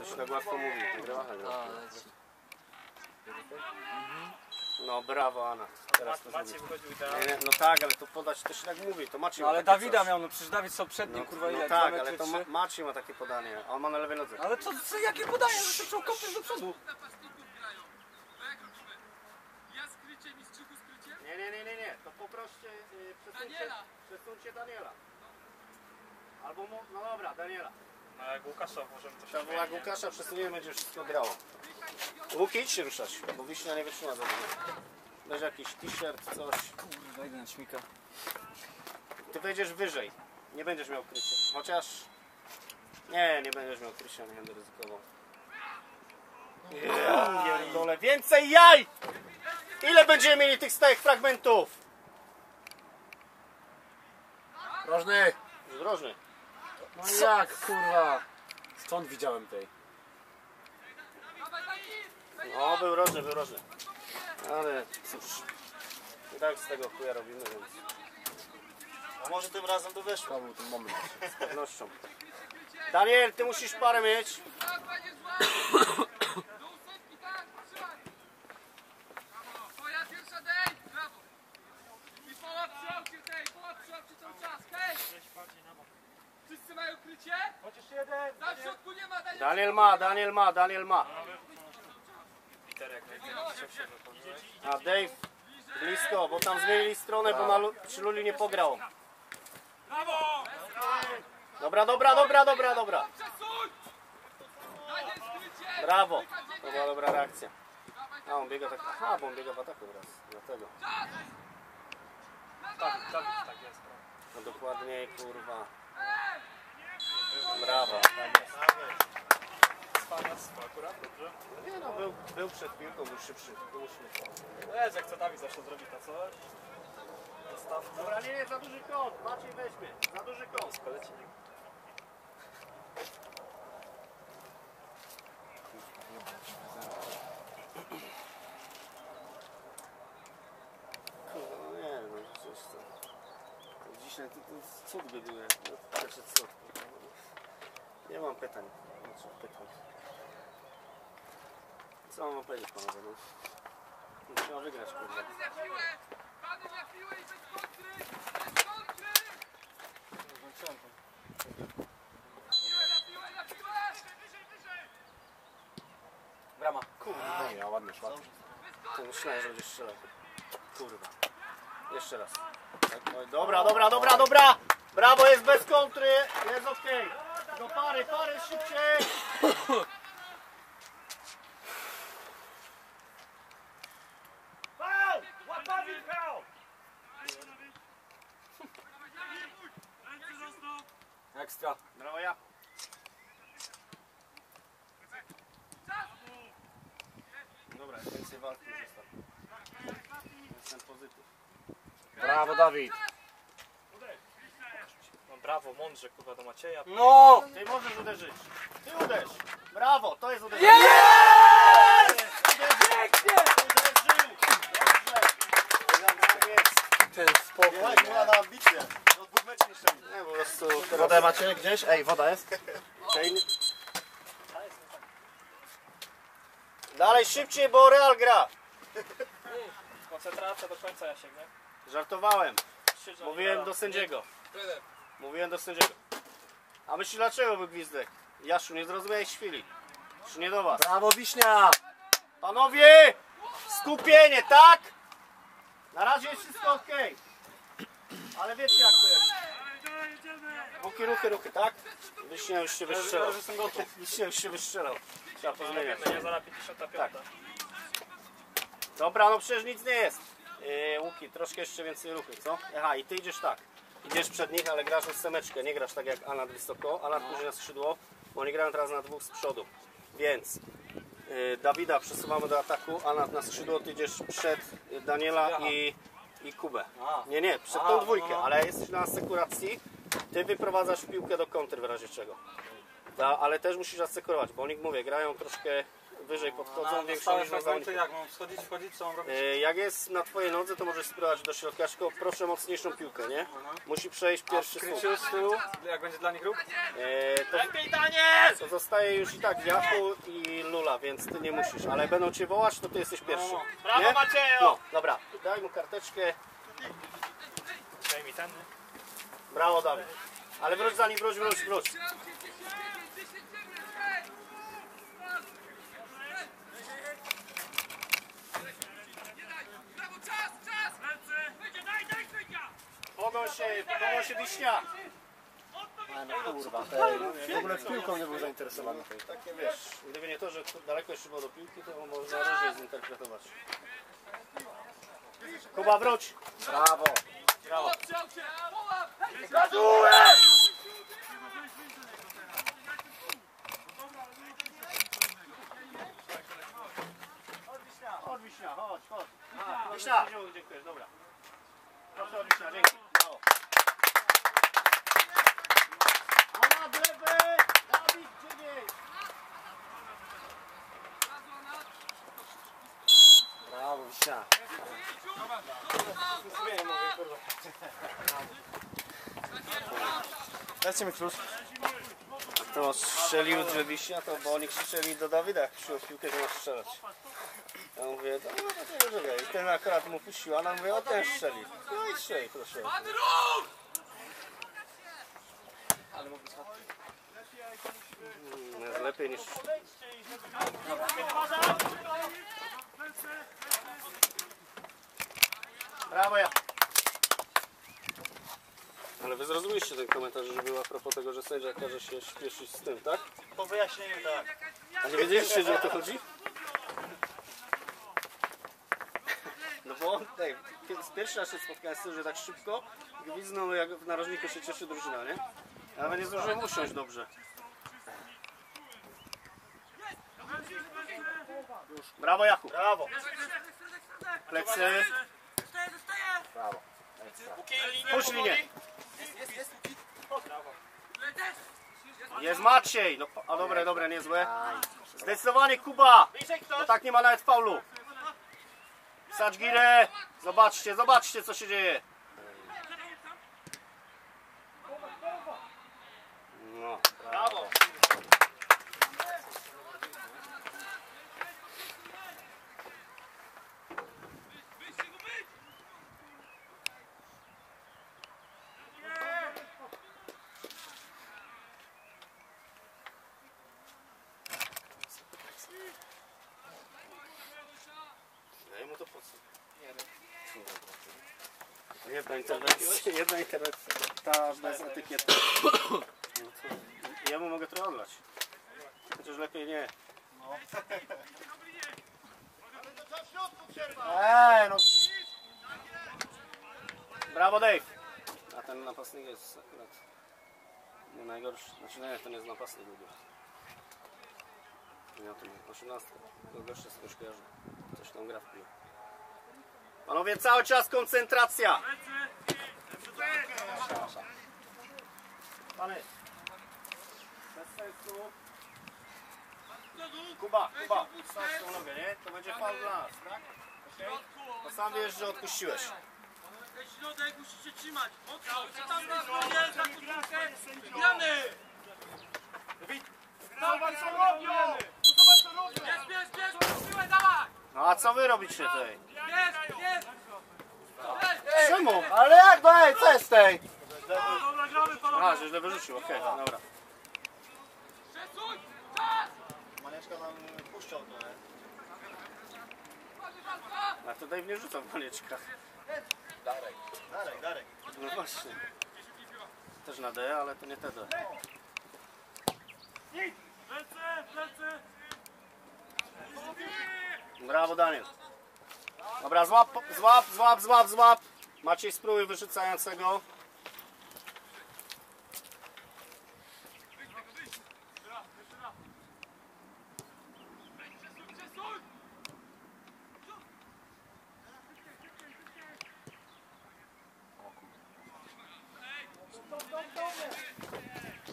to się tak łatwo mówi. No brawo, Anna. Teraz to Maciej wchodził tam. Nie, no tak, ale to podać to się tak mówi. To Maciej ma ale Dawida coś miał, no przecież Dawid są przed nim, no, kurwa, no ile? Tak, ale to Maciej ma takie podanie, a on ma na lewej nodze. Ale co jakie podanie? Że się trzeba kopnąć do przodu. Nie, to poproście, przesuńcie Daniela. Albo mu, no dobra, Daniela. No jak Łukasza możemy to się zmienić. Jak Łukasza przesuniemy, będzie wszystko grało. Łuk, idź się ruszać, bo Wiśnia nie wytrzyma za dużo. Weź jakiś t-shirt, coś. Kurwa, idę na śmika. Ty wejdziesz wyżej, nie będziesz miał krycia. Chociaż... Nie będziesz miał krycia, nie będę ryzykował. Pierdolę, więcej jaj! Ile będziemy mieli tych stałych fragmentów? Drożny! Drożny. No jak, kurwa? Stąd widziałem tej. No, był rożny. Ale cóż. I tak z tego chuja robimy, więc... A może tym razem to weszło? To był ten moment. Z pewnością. Daniel, ty musisz parę mieć. Wszyscy mają krycie? Chociaż jeden! Tam w środku nie ma, Daniel ma. A Dave blisko, bo tam zmienili stronę, bo na Przyluli nie pograł. Brawo! Dobra. Brawo! To była dobra reakcja. A on biega tak. Aha, bo on biega w ataku raz. Dlatego. Tak jest. No dokładniej, kurwa. Brawo, tak jest. Akurat, dobrze? Nie no, był przed piłką, był szybszy. Wiesz, jak co Dawid zawsze zrobi to coś. Dobra, nie, za duży kąt, Maciej weźmie. Za duży kąt. Spalecie nim. No nie wiem, no coś co. Dzisiaj to cud by były. Pierwszy cud. Nie mam pytań. Co mam powiedzieć, panowie? Musimy wygrać, kurwa. Pany na piłę i bez kontry! Bez kontry! Na piłę! Wyżej! Brama. Kurwa, ja ładnie szła. To myślałem, że będziesz strzelał. Kurwa. Jeszcze raz. Dobra! Brawo, jest bez kontry! Jest okej! Okay. Do pary, szybciej! Ekstra. Brawo ja. Dobra, więcej walki już został. Jestem pozytyw. Brawo Dawid. No brawo, mądrze kurwa do Macieja. No! Ty możesz uderzyć. Ty uderz. Brawo, to jest uderzenie. Yes! Uderzył. Dobrze. Ten spokój. Była na ambicję. Nie, po prostu... Wodę macie gdzieś? Ej, woda jest. Dalej szybciej, bo Real gra. Koncentracja do końca, ja sięgnę. Żartowałem. Mówiłem do sędziego. A myślisz dlaczego był gwizdek? Jaszu, nie zrozumiałeś chwili. Już nie do was. Brawo Wiśnia! Panowie! Skupienie, tak? Na razie jest wszystko okej. Ale wiecie jak to jest. Buki, ruchy, tak? Wiśnia już się wystrzelał. Trzeba pozmieniać. Tak. Dobra, no przecież nic nie jest. Łuki, troszkę jeszcze więcej ruchy, co? Aha, i ty idziesz tak. Idziesz przed nich, ale grasz o semeczkę. Nie grasz tak jak Anna wysoko. Anna później na skrzydło, bo oni grają teraz na dwóch z przodu. Więc Dawida przesuwamy do ataku. Anna na skrzydło, ty idziesz przed Daniela i Kubę. Nie, przed tą dwójkę, ale jesteś na asekuracji. Ty wyprowadzasz piłkę do kontry w razie czego. ale też musisz zasekrować, bo oni, mówię, grają troszkę wyżej, podchodzą, większą niż na zawodniku. Jak mam schodzić, wchodzić, co mam robić? Jak jest na twojej nodze, to możesz spróbować do środka, tylko proszę mocniejszą piłkę, nie? Musi przejść pierwszy słup. Z tyłu, jak będzie dla nich ruch? To zostaje już i tak Jachu i Lula, więc ty nie musisz, ale będą cię wołać, to ty jesteś pierwszy. Brawo Maciejo! No, dobra, daj mu karteczkę. Brawo Dawid. Ale wróć za nim, wróć. Pomogą się Wiśnia! Kurwa, w ogóle piłką nie był zainteresowany. Tak nie wiesz, gdyby nie to, że daleko jeszcze było do piłki, to można różnie zinterpretować. Kuba, wróć! Brawo! Brawo! Chodź Wiśnia, chodź! Wiśnia! Dziękuję, dobra. Proszę o Wiśnia, dzięki. Brawo, Wiśnia. Dajcie mi klucz. Kto strzelił do Wiśnia, to bo oni krzyczeli do Dawida, jak przyjął piłkę, że ma strzelać. Ja mówię, no to nie wiem. I ten akurat mu puścił, ale mówię, o ten strzeli. No i strzeli, proszę. Ale mogę schodki. Jest lepiej niż... Brawo ja! Ale wy zrozumieliście ten komentarz, że był a propos tego, że sędzia każe się śpieszyć z tym, tak? Po wyjaśnieniu tak. A nie wiedzieliście, że o to chodzi? No bo on tak, pierwszy raz się spotkałem z tym, że tak szybko gwizdnął, jak w narożniku się cieszy drużyna, nie? Ale nie zdążyłem usiąść dobrze. Brawo Jaku! Brawo! Plecy! Brawo! Puść linię! Jest Maciej! No, a dobre, niezłe. Zdecydowanie Kuba! No tak nie ma nawet faulu. Sacz girę! Zobaczcie co się dzieje. No, brawo! Jedna interwencja, ta bez etykiety. Ja mu mogę trochę odlać. Chociaż lepiej nie. No. No. Brawo Dave! A ten napastnik jest akurat nie najgorszy. Znaczy nie, to nie jest napastnik długo. Nie o tym, 18. To gorsze sobie kojarzy. Coś tam gra w piłkę. Panowie, cały czas koncentracja! Panie! Bez sensu! Kuba! Wstać tą nogę, nie? To będzie faul dla nas, tak? To sam wiesz, że odpuściłeś. Środek musicie trzymać! Gramy! Zobacz co robią! No a co wy robicie tutaj? Jest! Czemu? Ale jak dalej? Co jest tej? A, że źle wyrzucił, okej, dobra. Manieczka nam puszczał, nie? A to Dave nie rzucał Manieczka. Darek. No właśnie. Też na D, ale to nie te D. Plecy! Brawo Daniel. Dobra, złap. Maciej spróbuj wyrzucającego.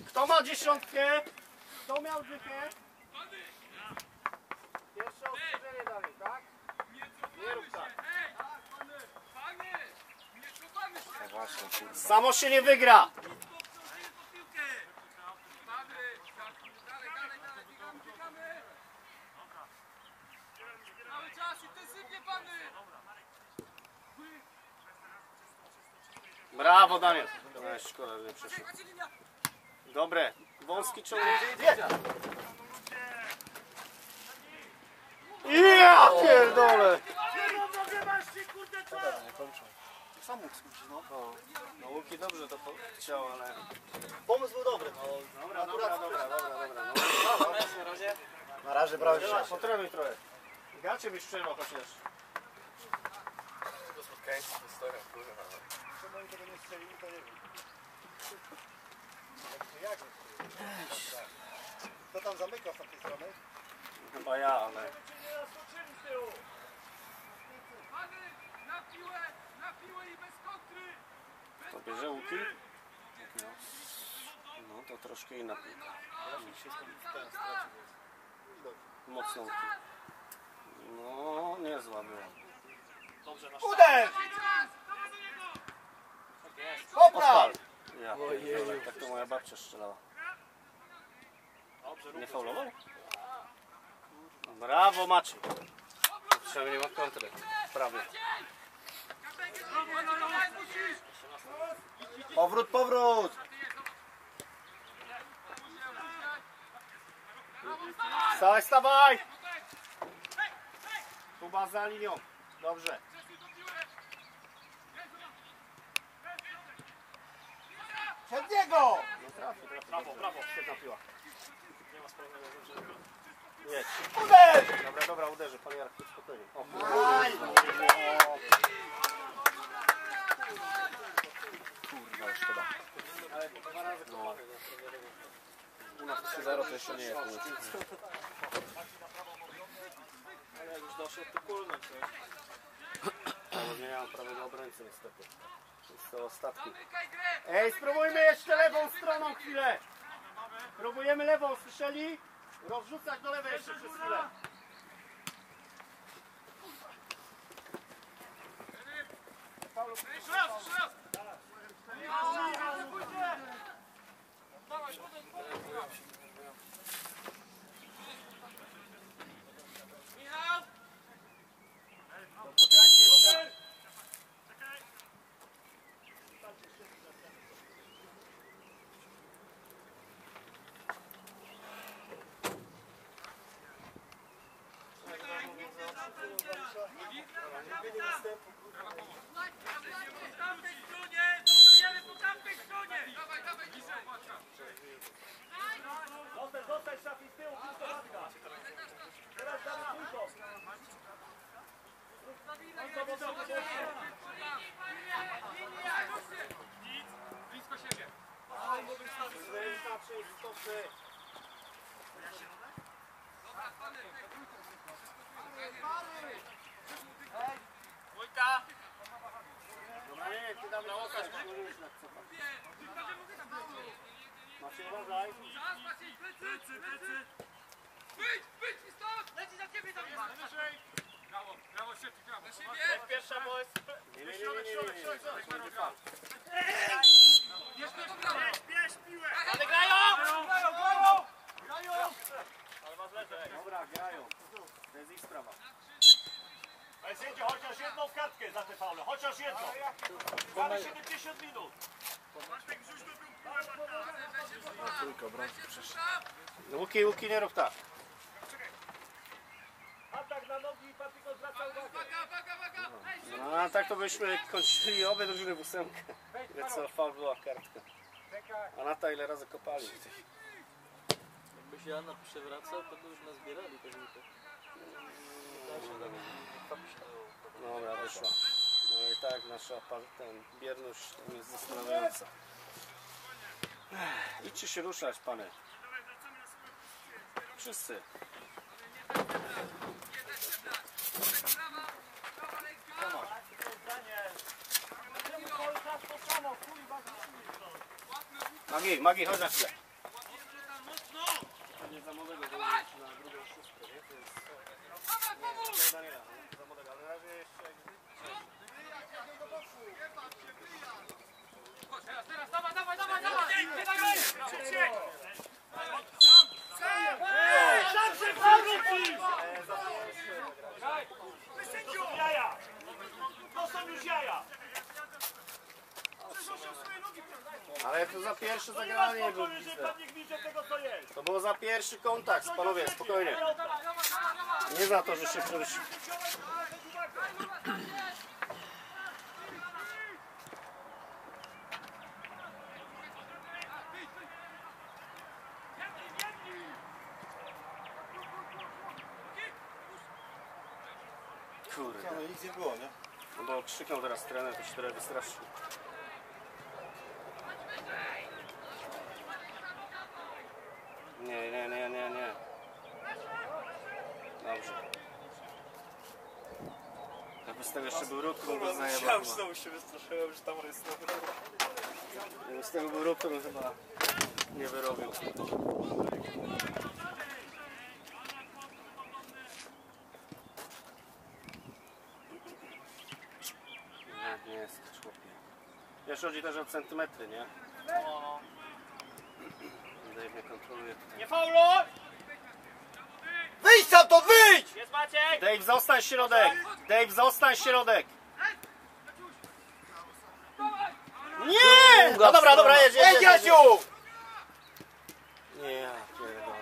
Kto ma dziesiątkę? Kto miał dźwięk? Pierwsze ostrzeżenie dalej, tak? Nie rób tak. Samo się nie wygra. Brawo, Daniel. Szkoda, że nie przeszedł. Dobre. Wąski ciągnik. Ja pierdolę. Nie kończą. Sam mógł skupić, no. No Łuki dobrze to chciał, ale... Pomysł był dobry. No, dobra. No. Na razie brałem się. Potrenuj trochę. Gacie mi szczerze chociaż. To spotkańcy z historią, kurwa. Chyba oni tego nie strzelili, to nie wiem. Jak to kto tam zamykał z takiej strony? Chyba ja, ale... To bierze Łuki? No to troszkę inaczej. Mocno Łuki. No, niezła była. Uderz! Opal! Ja, tak to moja babcia strzelała. Nie faulował? Brawo, Maciej! Przynajmniej ma kontrę. Prawie. Powrót! Stawaj! Kuba za linią. Dobrze. Przed niego! Prawo. Świetna piła. Nie ma sprawnego złożenia. Jedź. Uderz! Dobra, uderzy. Pan Jarek, spokojnie. Kurwa, już chyba. No. U nas 3-0 to jeszcze nie jest. Ale jak już doszedł, to kulnąć. Nie miałem prawego obrońcy niestety. Jest to ostatni. Ej, spróbujmy jeszcze lewą stroną chwilę. Próbujemy lewą, słyszeli? Rozrzucać do lewej jeszcze przez chwilę. Jeszcze raz! Michał! Zostań szafi z tyłu, pójdź do matka. Teraz damy pójdą. Blisko siebie. Wójta! Dobra, nie, ty damy na Łukasz. Maciej, uważaj. Zaraz, Maciej, plecy. Wyjdź i stop! Leci za ciebie, Dawid. Brawo, świetnie, brawo. Na siebie. Pierwsza, bo jest... Środek. Bierz piłę. Ale grają! Ale was lepiej. Dobra, grają. To jest ich sprawa. Ale zjedzie chociaż jedną kartkę za te faule. Chociaż jedną. Mamy 70 minut. Bartek, wrzuć do piłkę. Łuki, nie rób tak. Atak na nogi i Patryko zwraca uwagę. A tak to byśmy kończyli obie drużyny w ósemkę. Ile co faul była kartka. A na ta ile razy kopali. Jakby się Anna przewracał, to by już nazbierali te żółte. Dobra, wyszła. No i tak nasza bierność jest zastanawiająca. Idźcie się ruszać, panie. Wszyscy. Magi, chodź na chwilę. za pierwsze zagranie. To było za pierwszy kontakt, panowie, spokojnie. Nie za to, że się ktoś... Kurde. No nic nie było, nie? No bo krzyknął teraz trener, to się teraz wystraszył. Nie. Dobrze. Jakby z tego jeszcze był ród, to mógł zajebać. Ja już znowu się wystraszyłem, że tam jest nowy. Z tego był ród, to bym chyba nie wyrobił. Nie, nie jest człowiek. Wiesz, chodzi też o centymetry, nie? No. Dave mnie kontroluje. Nie fauluj! Wyjdź tam, to wyjdź! Jest Maciej! Dave, zostań środek! Dave, zostań środek! Nie! No dobra, jedź Jasiu! Nie, pierdolę.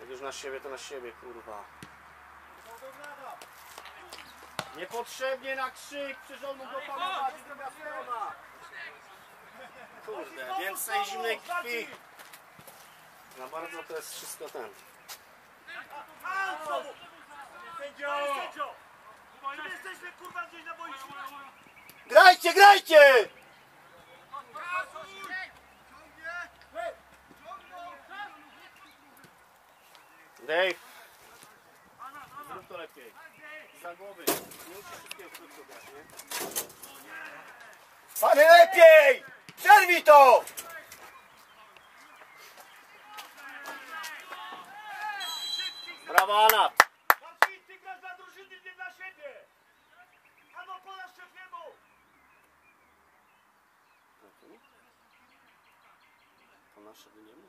Jak już na siebie, to na siebie, kurwa. Niepotrzebnie na krzyk, przyrządnął go panować i druga strona. Kurde, więcej zimnej krwi. Na bardzo to jest wszystko ten. Sędzio! My jesteśmy kurwa gdzieś na boisku. Grajcie! Dave! Zrób to lepiej. Za głowy. Nie musisz wszystkiego wkrótce, nie? Panie lepiej! Przerwij to! Brawo, Anna! Maciej, ty grasz dla drużyny, nie dla siebie! Ano, podasz szefiemu! To nasze wyniemy?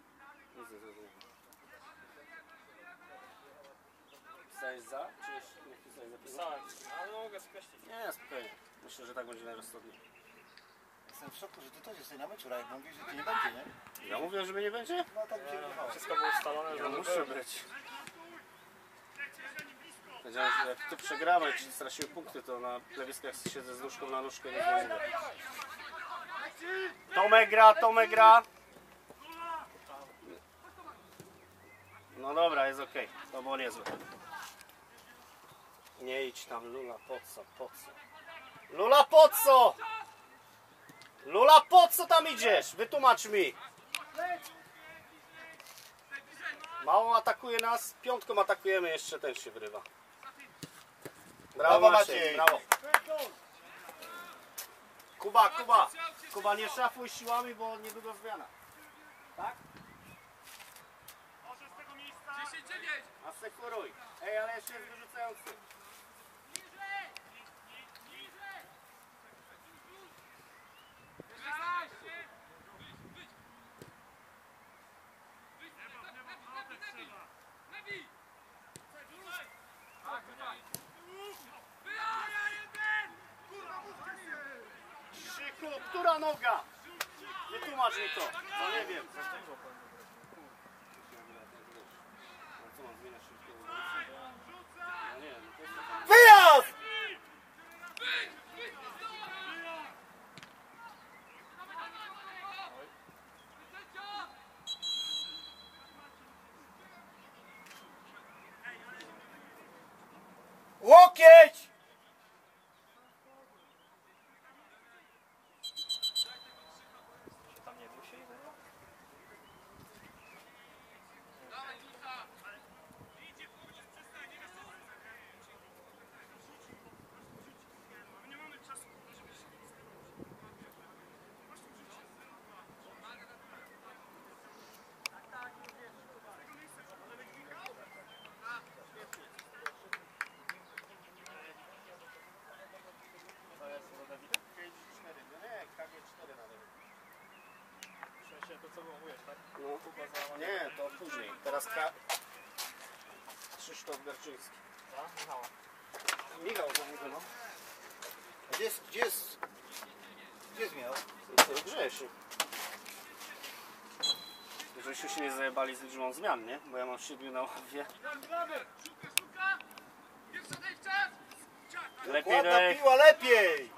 Pisałeś za? Czy jeszcze nie pisałeś za? Pisałem, ale mogę skreślić. Nie, spokojnie. Myślę, że tak będzie najrozsądniej. Jestem w szoku, że ty też jesteś na meczu, Rajek. Mówisz, że cię nie będzie, nie? Ja mówię, że mnie nie będzie? No tak się wydawało. Wszystko było ustalone, że ja muszę być. Powiedziałem, że jak ty przegrałeś, czy straciły punkty, to na plewiskach siedzę z nóżką na nóżkę. Nie będę. Tomek gra. No dobra, jest okej. To było niezłe. Nie idź tam, Lula, po co? Lula, po co? Lula, po co tam idziesz? Wytłumacz mi. Mało atakuje nas, piątką atakujemy, jeszcze ten się wyrywa. Brawo Maciej, brawo. Kuba, nie szafuj siłami, bo niedługo zmiana. Tak? Może z tego miejsca... Asekuruj. Ej, ale jeszcze jest wyrzucający. Która noga? Wytłumacz mi to, bo nie wiem. Wyjazd! Łokieć! No. Nie, to później. Teraz Krzysztof Garczyński. Tak? Michał. No. Gdzie jest Michał? Grzesiu. żebyście się nie zajebali z liczbą zmian, nie? Bo ja mam 7 na ławie. Lepiej, piła, lepiej!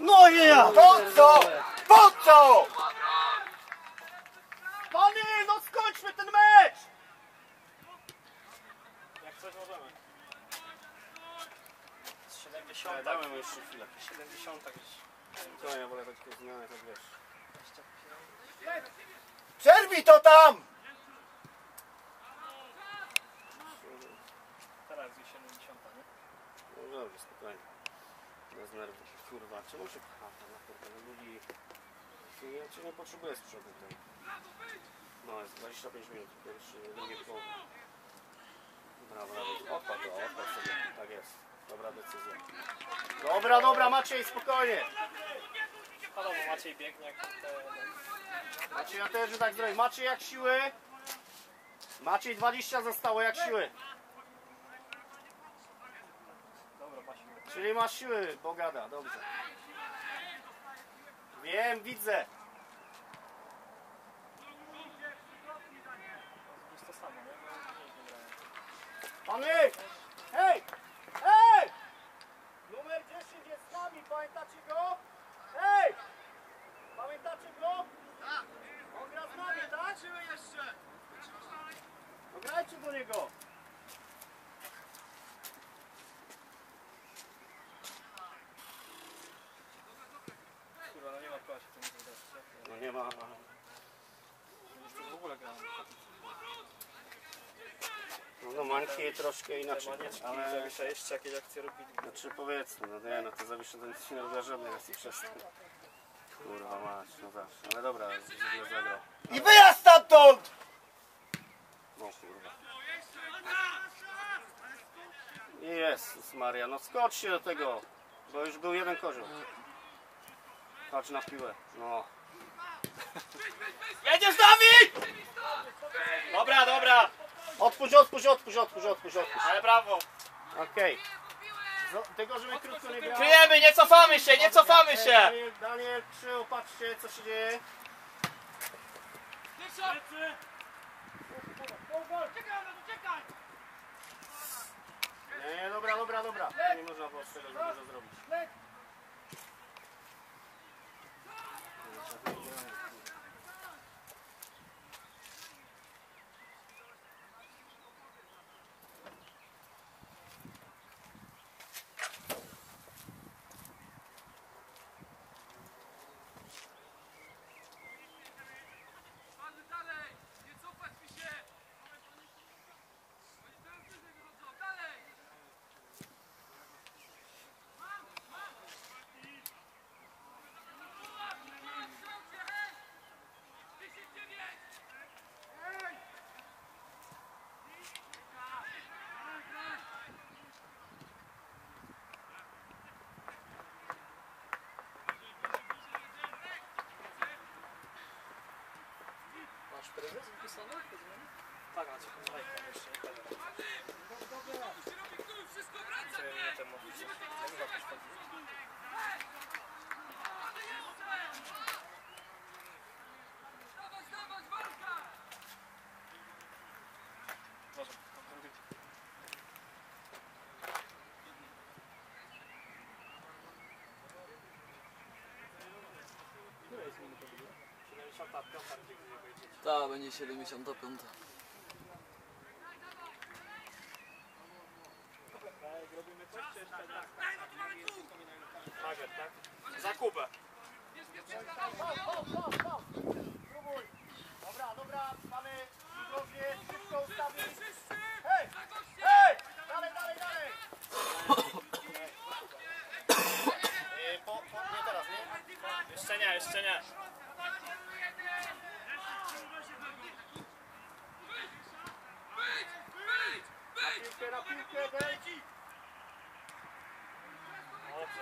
No nie! Yeah. Po co? Po co? Panie, no skończmy ten mecz! Jak coś możemy. 70. Ja, damy mu jeszcze chwilę. 70 gdzieś. No ja wolę takie zmiany, tak wiesz. Przerwij to tam! Teraz gdzieś 70, nie? No dobrze, spokojnie. Bez nerwów. Kurwa, czemu się pcha tam na kurwa, no Dugi... Ja cię nie potrzebuję z przodu ten. No jest 25 minut, pierwszy, drugie połowy. Brawo, odpadł, odpadł sobie, tak jest. Dobra decyzja. Dobra, dobra, Maciej, spokojnie! Podobno Maciej biegnie jak... Maciej, ja też tak zrobię. Maciej jak siły! Maciej 20 zostało jak siły. Czyli masz siły, bo gada, dobrze. Wiem, widzę. Panie! Hej! Hej! Numer 10 jest z nami, pamiętacie go? Hej! Pamiętacie go? On gra z nami, tak? Grajcie do niego! No nie ma. W ogóle no mańki troszkę inaczej, ale Zawisza jeszcze jakieś akcje robili. Znaczy powiedzmy, no nie, no to Zawisza to nie robiła żadnej akcji przez to. Kurwa mać, no zawsze. Ale dobra, żeby zagrał. I wyjazd stamtąd! No kurwa. Jezus Maria, no skocz się do tego, bo już był jeden kozioł. Patrz na piłę, no. Jedziesz, Dawid! Dobra, dobra. Odpuść. Ale brawo. Okej. Tylko, żeby krótko nie grało. Kryjemy, nie cofamy się, nie cofamy się. Daniel, czy opatrzcie, co się dzieje. Nie, dobra. Nie można było tego dużo zrobić. Masz prezes wypisany? Tak, macie tą lajkę jeszcze, nie tak. Dobra. Wszystko wraca, nie! Musimy to wracować! Dawać, walka! Boże, tam drugi. Która jest minuta druga? 75. Ta, będzie 75. Robimy coś jeszcze, tak? Za Kubę. Dobra, mamy drożnie, szybko ustawić. Hej! Dalej! Nie teraz, nie? Jeszcze nie.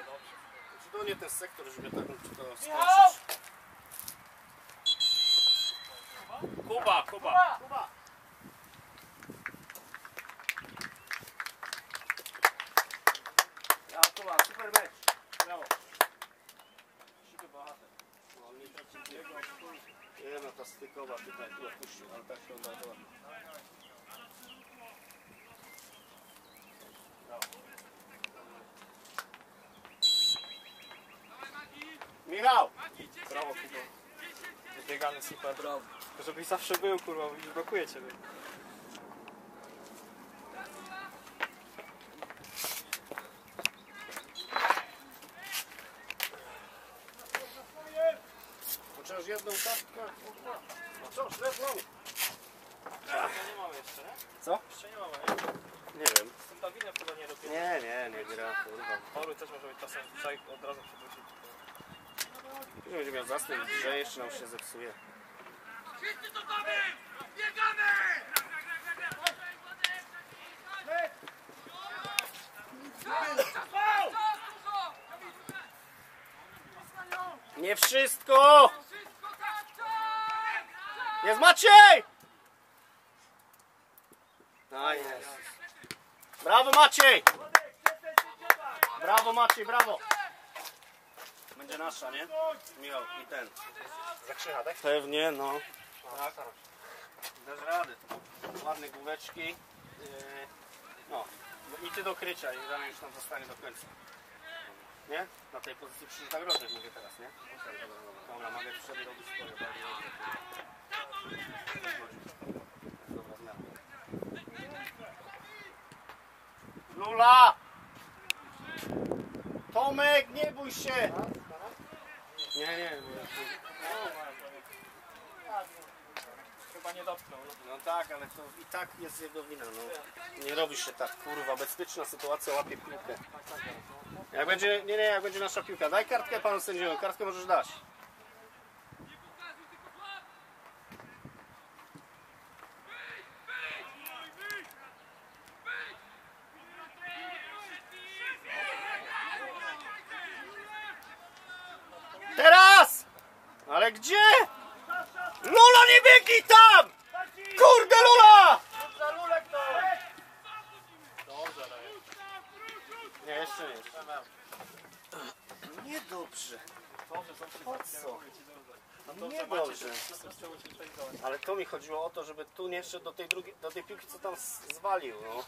Dobrze. Czy to nie ten sektor, żeby tak to skończyć? Kuba! Ja, Kuba, super mecz! Brawo! Siły bohater. Nie no, ta stykowa tutaj tu opuścił, ale tak się oddało. Michał! Brawo, Kuba. Wybiegany super. Brawo. Żebyś zawsze był, kurwa, już blokuje ciebie. Chociaż jedną kartkę. No co, szlef mamy. Nie mamy jeszcze, nie? Co? Jeszcze nie mamy, nie? Nie wiem. Z tym Dawidem chyba nie dopiero. Nie gra, kurwa. Choruj też może być czasem, trzeba ich od razu przywrócić. Nie będzie miał zasnę i grze jeszcze nam się zepsuje. Wszyscy to mamy! Biegamy! Nie wszystko! Jest Maciej! No jest. Brawo Maciej! Brawo Maciej, brawo! Będzie nasza, nie? Michał i ten. Zakrzycha, tak? Pewnie, no. Tak. Bez rady. Ładne główeczki. No. I ty do krycia i zanim już tam zostanie do końca. Nie? Na tej pozycji przyjdzie zagrożenie, mówię teraz, nie? Dobra, mogę sobie robić swoje. Dobra, zmiana. Lula! Tomek, nie bój się! Nie. Chyba nie dotknął. No tak, ale to i tak jest jego wina. No. Nie robi się tak, kurwa. Bezpieczna sytuacja, łapie piłkę. Jak będzie, jak będzie nasza piłka. Daj kartkę panu sędziemu, kartkę możesz dać. Teraz! Ale gdzie? Lula, nie biegnij tam! Kurde, Lula! Dobrze, nie, jeszcze. Niedobrze. Po co? Niedobrze. Ale to mi chodziło o to, żeby tu nie jeszcze do tej piłki, co tam zwalił, no.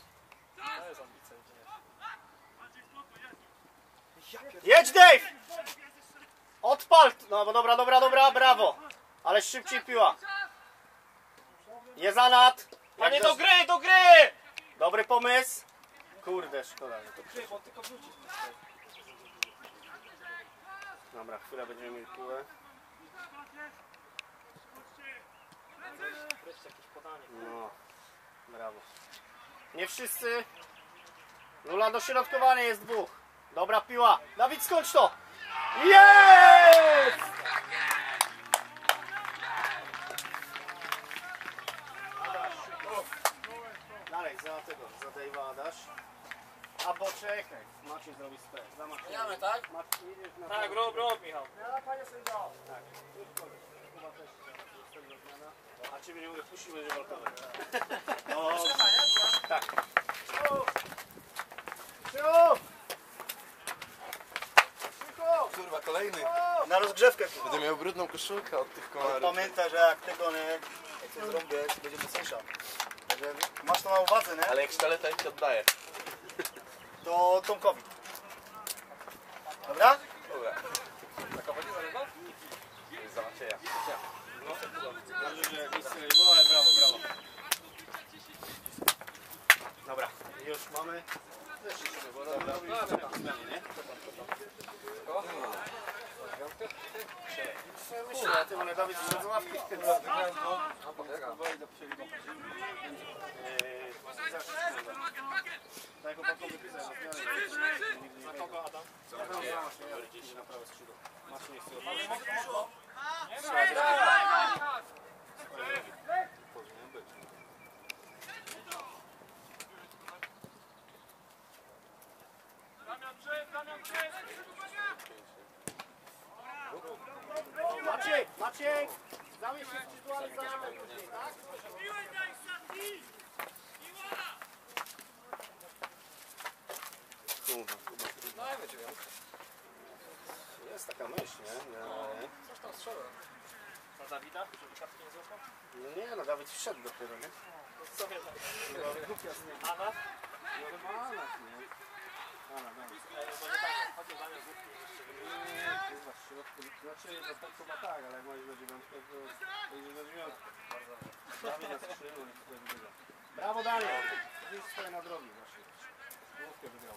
Jedź, Dave! Odpal! No bo dobra, brawo! Ale szybciej piła. Jest Anat! Panie, do gry! Dobry pomysł! Kurde, szkoda. Dobra, chwilę będziemy mieli piłę. No, brawo. Nie wszyscy. Lula, dośrodkowanie jest dwóch. Dobra piła. Dawid, skończ to! Jest! Dalej, za tego, za Dave'a dasz. A bo czekaj, Maciej zrobi spec. Zmieniamy, tak? Tak, rob, Michał. Ja, panie sędzio. Tak. Chyba też zostanie zmiana. A ciebie nie mogę puścić, będzie walkowe. No, tak. Kurwa, kolejny. Na rozgrzewkę. Będę miał brudną koszulkę od tych komarów. Pamiętaj, że jak tego nie... Jak coś zrobię, będzie mocniejsza. Masz to na uwadze, nie? Ale jak sztaleta ci oddaję. To Tomkowi. Dobra? Dobra. Taka będzie zalewa? Za Macieja. Brawo. Dobra, już mamy. Kurde, ty one Dawid z ławki. Daj go pakowi pisać. Za kogo Adam? Ale dzieci na prawe skrzydło. Masz nie skrzydło. Powinien być. Maciej! Zamierz się w sytuacji, tak? dziewiątka. Jest taka myśl, nie? No, coś tam strzela. Na Dawida? Żeby kartki nie złapał? Nie, no Dawid wszedł dopiero, nie? No co wiesz? Anna? No chyba Anna, nie? Anna, Dawid. Chodź o Damian głupki jeszcze. Nie, chyba w środku. Znaczy, no tak chyba tak, ale jak masz do dziewiątkę, to idziesz do dziewiątki. Bardzo dobrze. Dawid nas przyjął i tutaj wygrał. Brawo Daniel! Widzisz swoje na drogi właśnie. Głupkę wygrał.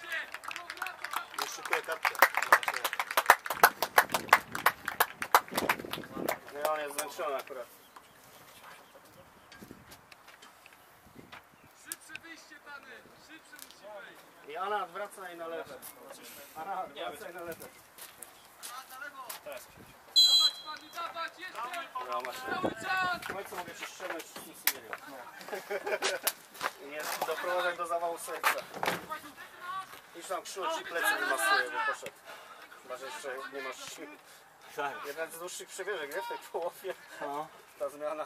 Nie szykuję kartkę. Nie, on jest zmęczony akurat. I Anna, wracaj na lewo. Anna, wracaj na lewo. Teraz. Dawać panu, dawać, jeszcze! Cały czas! Mogę ci strzelać, nic nie wiem. Nie doprowadzaj do zawału serca. Idź tam krzywdź i plecy wymasuje, bo poszedł. Chyba, że jeszcze nie masz siły. Jeden z dłuższych przebieżek, nie? W tej połowie. Ta zmiana.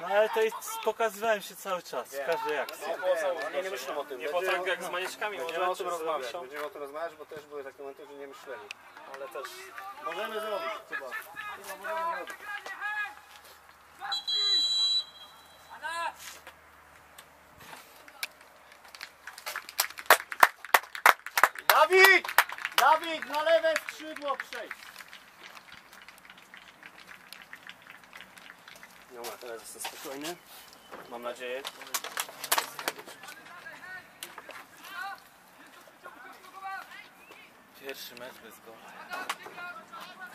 No ale to pokazywałem się cały czas, w każdej akcji. Nie myślą o tym. Nie potrafię jak z Manieczkami, możemy o tym rozmawiać. Będziemy o tym rozmawiać, bo też były takie momenty, że nie myśleli. Ale też możemy zrobić chyba. Dawid! Dawid, na lewe skrzydło przejść. No teraz jestem spokojny, mam nadzieję. Pierwszy mecz bez gola.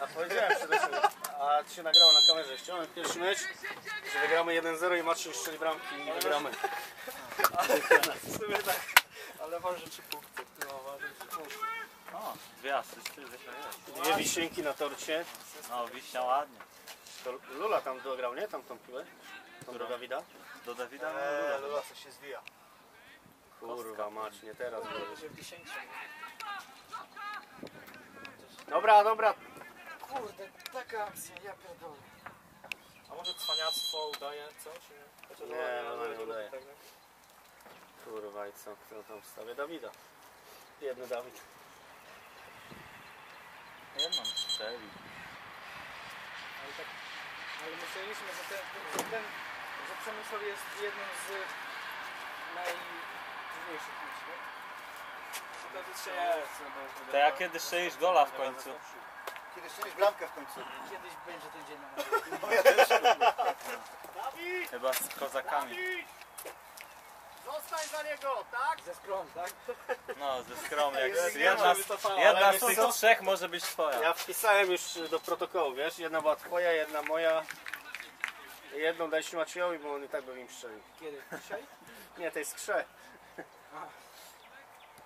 A powiedziałem przede wszystkim, a ci się nagrało na kamerze, ściągnąłem pierwszy mecz, że wygramy 1-0 i Maciej strzeli bramki i wygramy. W sumie tak, ale waży 3 punkty. No, waży 3 punkty. O, dwie asysty, dwie wisienki na torcie. No, Wiśnia ładnie. Lula tam dograł, nie? Tam tą piłę? Tam do Dawida? Do Dawida? Lula coś się zwija. Kurwa mać, nie teraz. Dobra, dobra. Kurde, taka akcja, ja pierdolę. A może cwaniactwo udaje, co? Czy nie? Nie, no nie udaje. Kurwa i co? Kto tam wstawia? Dawida. Jedny Dawid. Jedną strzeli. Ale tak... Ale myśleliśmy, że Przemysł jest jednym z najdziwniejszych ludzi, nie? To ja kiedy strzelisz gola w końcu? Kiedy strzelisz bramkę w końcu? Kiedyś będzie ten dzień na Dawid! Chyba z kozakami. Dawid! Zostań za niego, tak? Ze skrom, tak? No, ze skrom. Jak jedna z tych trzech może być twoja. Ja wpisałem już do protokołu, wiesz? Jedna była twoja, jedna moja. Jedną daj się Maciejowi, bo on i tak by im strzelił. Kiedy? Dzisiaj? Nie, tej skrze.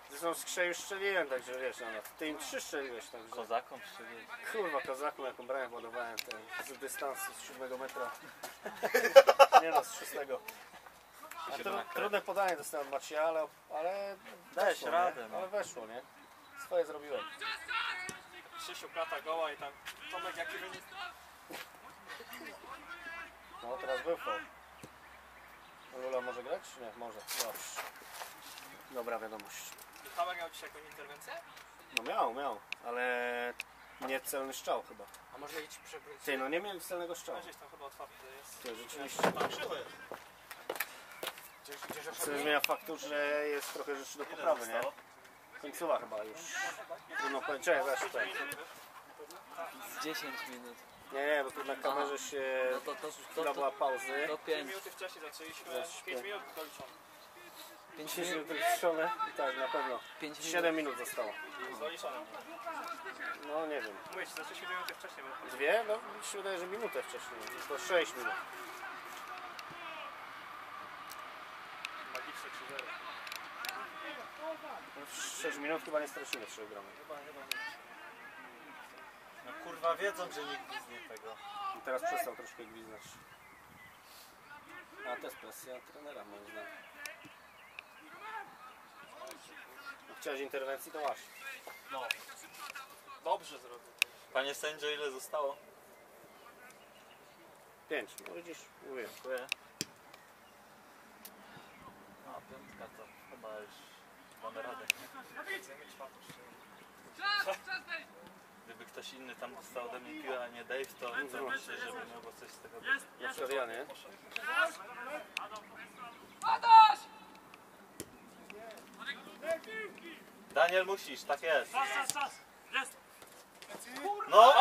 Zresztą skrze już strzeliłem, także wiesz, ty im trzy strzeliłeś. Także. Kozakom strzeliłeś. Kurwa, kozakom jaką brałem, ładowałem z dystansu, z 7 metra. Nie no, z 6. Trudne podanie dostałem od Macieja, ale dałeś radę, no. Ale weszło, nie? Swoje zrobiłem. 6 plata goła i tam Tomek jaki wynik. No teraz był faul. Lula może grać? Nie, może. Dobrze. Dobra wiadomość. Tomek miał dzisiaj jakąś interwencję? No miał, ale niecelny strzał chyba. A może idź przebrócić? Ty, no nie miałem celnego strzału. No gdzieś tam chyba otwarty jest. Ty, rzeczywiście. Tam krzywo jest. Co zmienia faktu, że jest trochę rzeczy do poprawy, nie? Końcowa chyba już. Trudno powiedzieć, zaś tutaj. Z 10 minut. Nie, bo tu na kamerze się... No to była pauzy. To 5 minuty wcześniej zaczęliśmy. 5 minut doliczone. 5 minut doliczone? Tak, na pewno. 7 minut zostało. Doliczone. No nie wiem. Mówię ci, zaczęliśmy 2 minuty wcześniej. Dwie? No mi się wydaje, że minutę wcześniej. To 6 minut. 6 minut chyba nie stracimy 3 gramy. Chyba nie. No kurwa wiedzą, że nie gwizdnie tego. I teraz przestał troszkę gwizdać. A to jest presja trenera moim zdaniem. Chciałeś interwencji, to masz. No. Dobrze zrobił. Panie sędzio, ile zostało? 5. No widzisz, mówię. A piątka to chyba już mamy radę. Gdyby ktoś inny tam dostał ode mnie piłę, a nie Dave, to myślę, że by mogło coś z tego być. Na przykład ja, nie? Daniel, musisz, tak jest. No!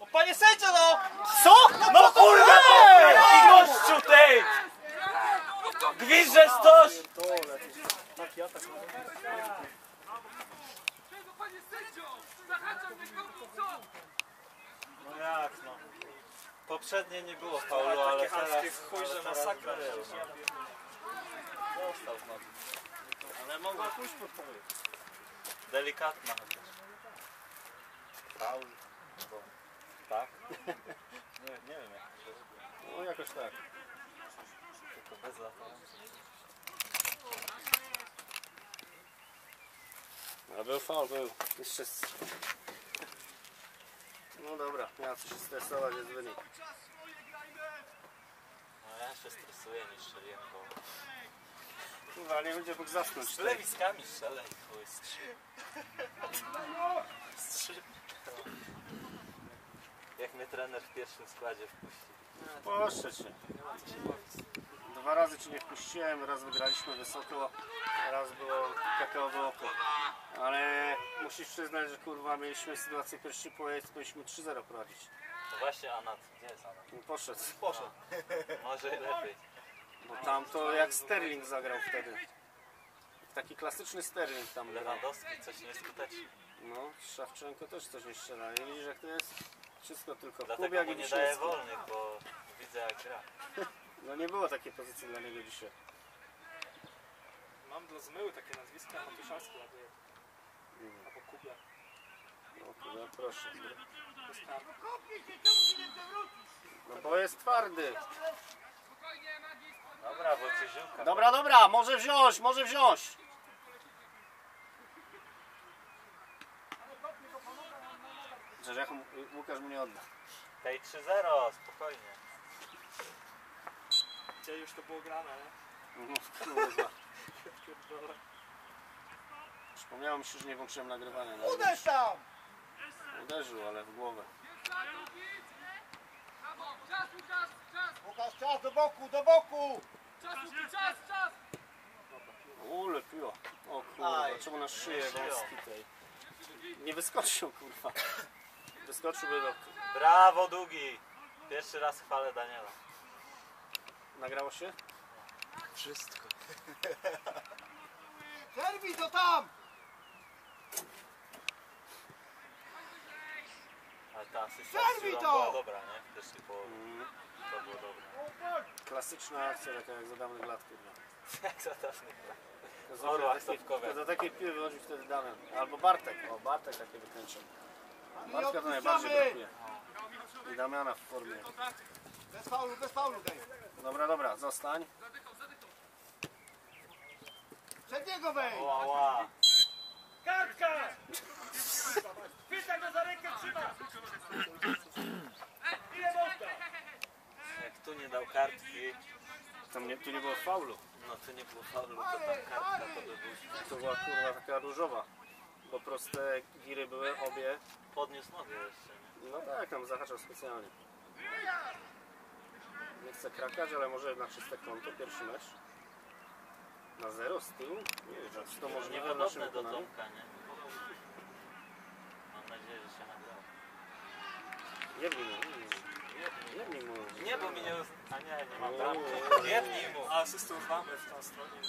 O panie sędzio, no! Co? No kurwa! I gościu, tej! Gwizdżesz coś! Tak, ja tak. Panie sędzio! Zahaczam nikomu, co? No jak no. Poprzednie nie było faulu, ale takie chuj, że masakra. Został w nogi. Ale mogła pójść pod faul. Delikatna chociaż. Faul? Bo... Tak? Nie wiem jak to się robi. No jakoś tak. Tylko bez latania. Ale był faul, był. Jeszcze... No dobra, miałem coś się stresować, jest wynik. No ja się stresuję, nie strzeliłem go. Kurwa, nie będzie mógł zasnąć. Z lewiskami strzelaj, chuj, strzyb. Jak mnie trener w pierwszym składzie wpuścił. Poszczę się. 2 razy cię nie wpuściłem, raz wygraliśmy wysoko, raz było kakaowe oko. Ale musisz przyznać, że kurwa mieliśmy sytuację pierwszy pojazd, powinniśmy 3-0 prowadzić. To właśnie Anna, gdzie jest Anna? No, poszedł. Poszedł. No, może i lepiej. Bo tam to jak Sterling zagrał wtedy. Taki klasyczny Sterling tam. Lewandowski coś nieskuteczny. No, Szawczenko też coś nie strzela. I widzisz jak to jest? Wszystko tylko w Kubiak i nie daje wolnych, bo widzę jak gra. No nie było takiej pozycji dla niego dzisiaj. Mam do zmyłu takie nazwiska, Matuszalski albo Kubiak. No Kuba, proszę. No bo jest twardy. Dobra, bo cię ziółka. Dobra, może wziąć. Że Łukasz mu nie odda. Tej 3-0, spokojnie. Gdzie już to było grane, nie? No kurwa. Przypomniało mi się, że nie włączyłem nagrywania. Uderz tam! Uderzył, ale w głowę. Łukasz, czas do boku! Czas! Ule, piła. O kurwa, czemu na szyję wąski tej? Nie wyskoczył, kurwa. Wyskoczyłby do... Brawo, Dugi! Pierwszy raz chwalę Daniela. Nagrało się? Wszystko. Serwis to tam! Ale ta asystencja była dobra, nie? Też typu... To było dobre. Klasyczna akcja, taka jak za dawnych lat, kurwa. Jak za dawnych lat. Do takiej piły wychodził wtedy Damian. Albo Bartek. O, Bartek takie wykręcił. Bartka to najbardziej brakuje. I Damiana w formie. Bez faulu daj. Dobra, zostań. Przedniego wejdź! Ła. Kartka! Pytaj go za rękę, trzyma! Ile można? Jak tu nie dał kartki... Tam nie, tu nie było faulu. No to nie było faulu, to tam kartka to by był. To była kurwa taka różowa. Bo proste giry były obie. Podniósł nogę jeszcze, nie? No tak, tam zahaczał specjalnie. Nie chcę krakać, ale może na czyste konto, pierwszy mecz. Na 0 z tyłu? Nie wiem, czy to możliwe w naszym wykonaniu. Do Tomka, nie? Mam nadzieję, że się nagrało. Jebnij mu. Nie, bo mi nie... A nie mam bramki. Jebnij mu. A asystów mamy w tą stronie.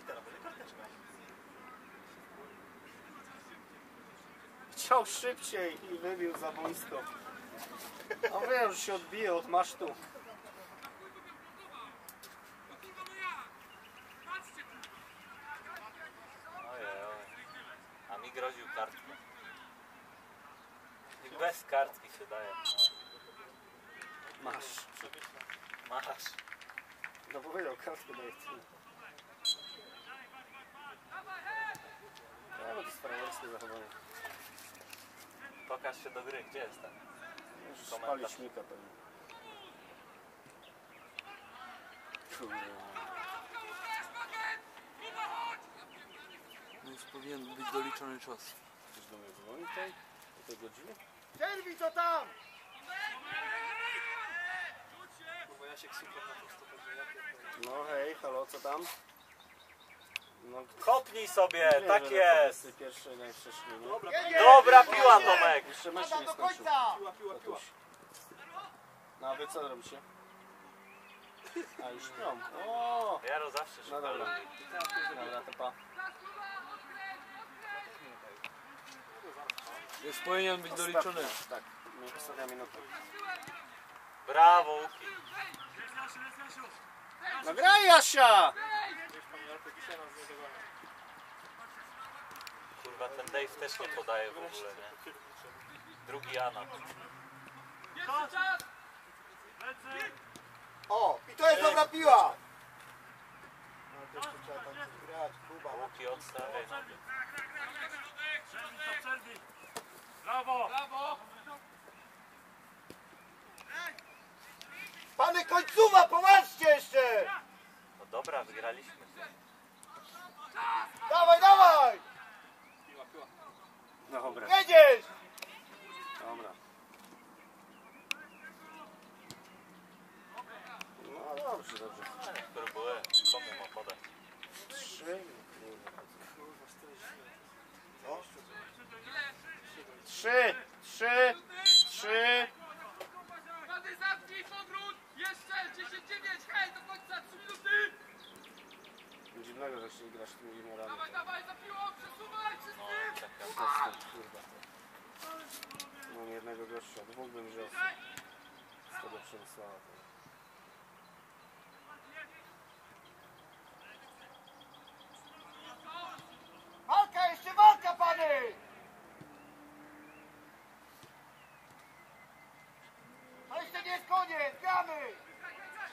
I teraz będzie karteczka. Chciał szybciej i wybił zabójstwo. A wiem, że się odbije od masztu. groził kartką. I bez kartki się daje. Masz. Masz. No powiedział, kartkę daje. No to jest frajerskie zachowanie. Pokaż się do gry, gdzie jest ten? Komentarz. Spali pewnie. No już powinien być doliczony czas. Chcesz do mnie dzwonić tutaj? O tej godzinie? Czerwi to tam! Bo ja się ksykam na tą stopę, że ja pierdolę. No hej, halo, co tam? No, kopnij sobie, nie tak nie jest! Pierwszy, najwcześniej. Dobra piła, Tomek! Jeszcze mecz nie skończył. Piła. No a wy co robicie? A już pią. O! Jaro zawsze szybko. No dobra. Dobra, to pa. Jest powinien być doliczony. Tak, ostatnia minuta. Brawo, Łuki. No graj, Jasia! Kurwa, ten Dave też nie podaje w ogóle, nie? Drugi Anna. O! I to jest dobra piła! No to jeszcze trzeba tam grać, Kuba. Łuki odstawiaj. Brawo! Pany końcówa, pomarzcie jeszcze! No dobra, wygraliśmy. Dawaj! Piła. Dobra. Jedziesz! Dobra. No dobrze. Które były? Komu ma podać? Trzy! Rady zamknij podróż! Jeszcze 10-9! Hej, do końca 3 minuty! Dziwnego, że się grasz tymi murami. Dawaj, za piłą! Przesuwaj wszyscy! No nie jednego gościa, dwóch bym wziął. Z tego Przemysława. Walka, jeszcze walka, pany! To jeszcze nie jest koniec, gramy!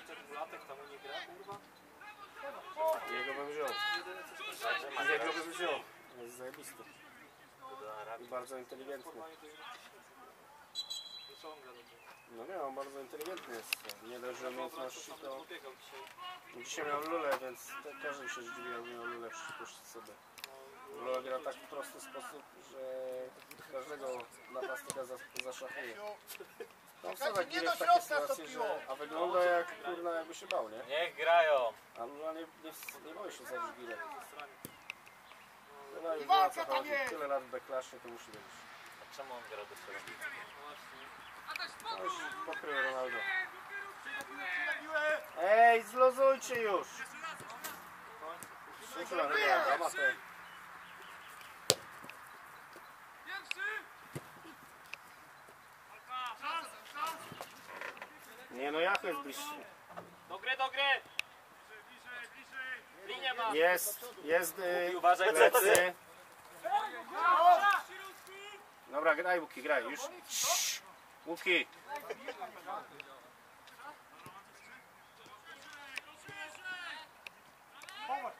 Czy ten latek tam nie gra, kurwa? Jego bym wziął. Jest zajebisty. I bardzo inteligentny. No nie, on bardzo inteligentny jest. Nie dość, że umiejętności to... Dzisiaj miał lulę, więc każdy się zdziwił, jak miał lulę przypuszczać sobie. Lula gra tak w prosty sposób, że każdego napastnika zaszachuje. No, nie do środka stopiło! A wygląda jak kurna, jakby się bał, nie? Niech grają! A Lula nie boi się zabić gilek. Lula już była co chodzi, tyle lat w beklasie, to musi być. A czemu on gra do środka? No już pokrył Ronaldo. Ej, zlozujcie już! Szykla wygra, amator. Nie no, jak jest bliższy? Do gry! Bliżej! Linia ma! Jest... Uważaj, plecy! Dobra, graj Łuki, graj już! Łuki!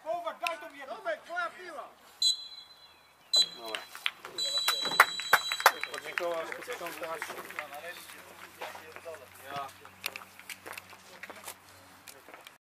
Połowacz, daj to mi jedno! Dobra, twoja piła! Dobra. Podziękować, to są te. Ja.